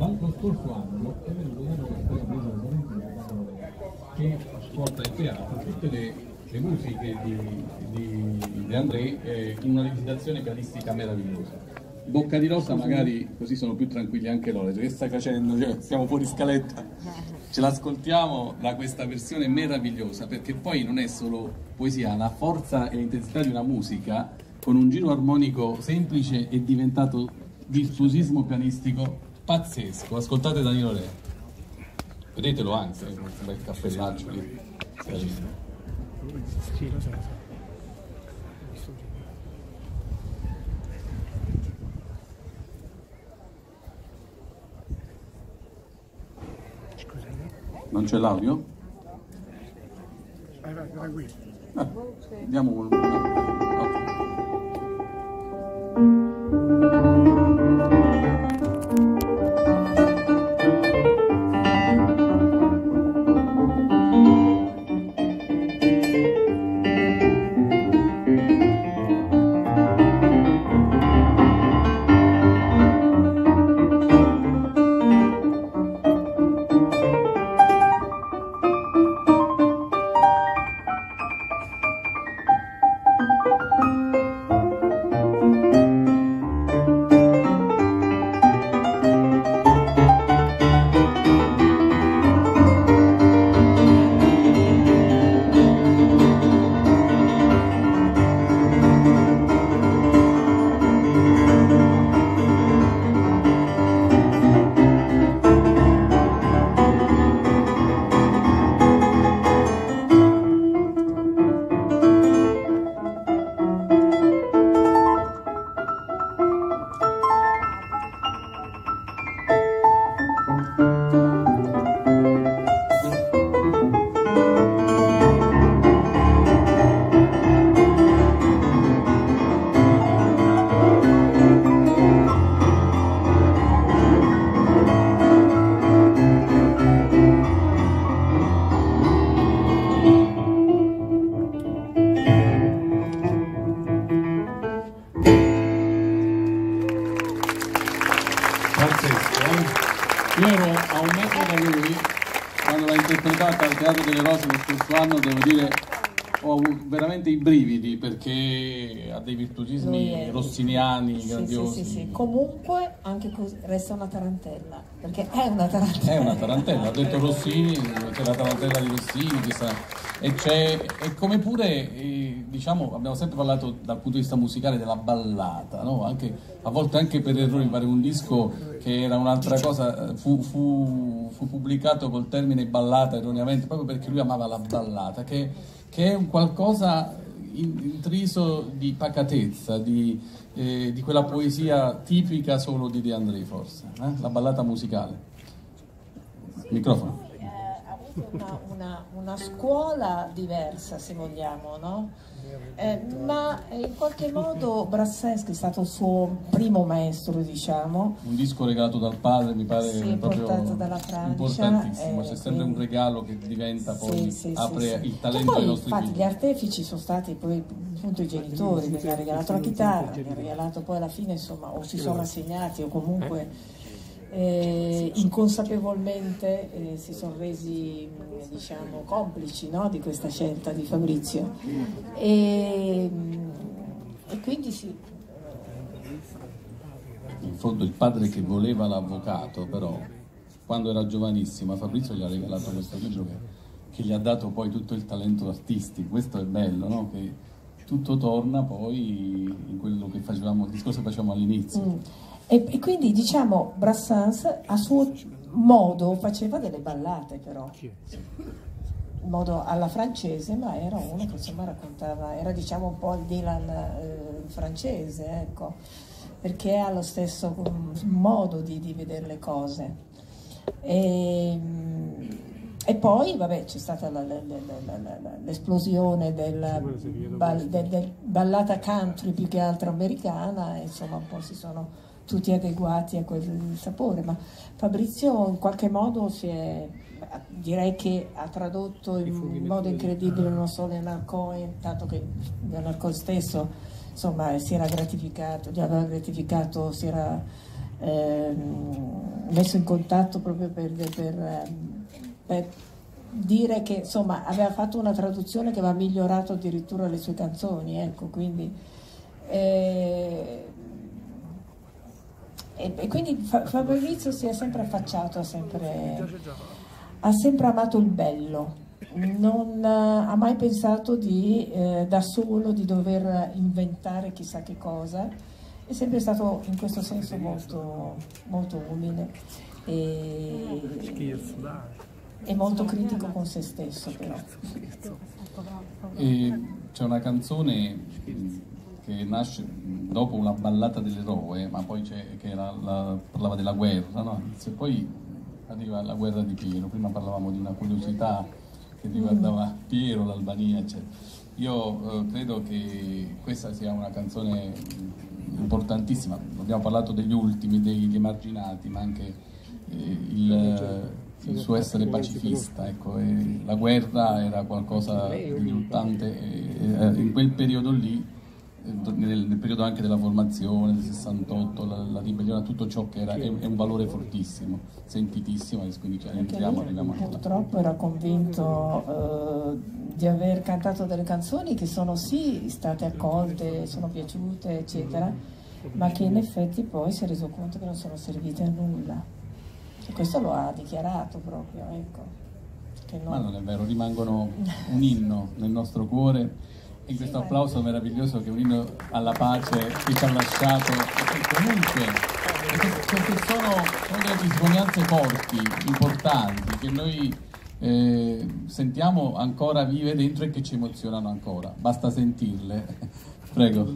l'altro scorso anno è venuto da noi Fabrizio De Andrè, che porta in teatro tutte le musiche di De Andrè in una rivisitazione pianistica meravigliosa. Bocca di Rosa magari così sono più tranquilli anche loro, che sta facendo? Cioè, siamo fuori scaletta, ce l'ascoltiamo da questa versione meravigliosa, perché poi non è solo poesia, la forza e l'intensità di una musica con un giro armonico semplice è diventato virtuosismo pianistico pazzesco. Ascoltate Danilo Leone, vedetelo anche, un bel cappellaccio lì. Sì, lo so. Non c'è l'audio? Vai qui. Andiamo con un... Piero a 1 metro da lui, quando l'ha interpretata al Teatro delle Rose lo scorso anno, devo dire, ho avuto veramente i brividi, perché ha dei virtuosismi rossiniani, sì, grandiosi. Sì. Comunque anche resta una tarantella, perché è una tarantella. È una tarantella, ha detto Rossini, c'è la tarantella di Rossini, e come pure, diciamo, abbiamo sempre parlato dal punto di vista musicale della ballata, no? Anche, a volte anche per errori, fare un disco che era un'altra cosa, fu pubblicato col termine ballata erroneamente, proprio perché lui amava la ballata, che è un qualcosa intriso di pacatezza, di quella poesia tipica solo di De Andrè, forse, la ballata musicale. Microfono. Sì, ha avuto una scuola diversa, se vogliamo, no? Ma in qualche modo Brassensky è stato il suo primo maestro, diciamo. Un disco regalato dal padre, mi pare, sì, proprio dalla Francia, importantissimo, c'è sempre un regalo che diventa poi, apre il talento dei nostri figli. Gli artefici sono stati poi appunto i genitori, perché ha regalato la chitarra, ha regalato poi alla fine, insomma, o si sono assegnati o comunque... inconsapevolmente si sono resi, diciamo, complici, no, di questa scelta di Fabrizio, e quindi sì, in fondo il padre che voleva l'avvocato, però quando era giovanissima Fabrizio gli ha regalato questo libro che gli ha dato poi tutto il talento artistico. Questo è bello, no? Che tutto torna poi in quello che facevamo, il discorso che facevamo all'inizio. E quindi, diciamo, Brassens a suo modo faceva delle ballate, però in modo alla francese, ma era uno che, insomma, raccontava, era, diciamo, un po' il Dylan francese, ecco, perché ha lo stesso modo di vedere le cose. E poi, vabbè, c'è stata l'esplosione del ballata country, più che altro americana, e insomma un po' si sono tutti adeguati a quel sapore, ma Fabrizio in qualche modo si è, direi che ha tradotto in modo incredibile non solo Leonard Cohen, tanto che Leonard Cohen stesso, insomma, si era gratificato, si era messo in contatto proprio per dire che insomma aveva fatto una traduzione che aveva migliorato addirittura le sue canzoni, ecco, quindi e quindi Fabrizio si è sempre affacciato, ha sempre amato il bello, non ha mai pensato da solo di dover inventare chissà che cosa, è sempre stato in questo senso molto, molto umile e molto critico con se stesso. Però c'è una canzone che nasce dopo una ballata dell'eroe, ma poi parlava della guerra, no? Se poi arriva la guerra di Piero, prima parlavamo di una curiosità che riguardava Piero, l'Albania, eccetera. Io credo che questa sia una canzone importantissima, abbiamo parlato degli ultimi, degli emarginati, ma anche il suo essere pacifista, ecco, e la guerra era qualcosa di riluttante in quel periodo lì, nel periodo anche della formazione del 68, la ribellione, tutto ciò che era è un valore fortissimo, sentitissimo, e quindi arriviamo purtroppo là. Era convinto di aver cantato delle canzoni che sono sì state accolte, sono piaciute eccetera, ma che in effetti poi si è reso conto che non sono servite a nulla. E questo lo ha dichiarato proprio, ecco. Che non... Ma non è vero, rimangono un inno nel nostro cuore, e questo applauso meraviglioso che è un inno alla pace che ci ha lasciato. E comunque, queste sono delle testimonianze forti, importanti, che noi sentiamo ancora vive dentro e che ci emozionano ancora. Basta sentirle. Prego.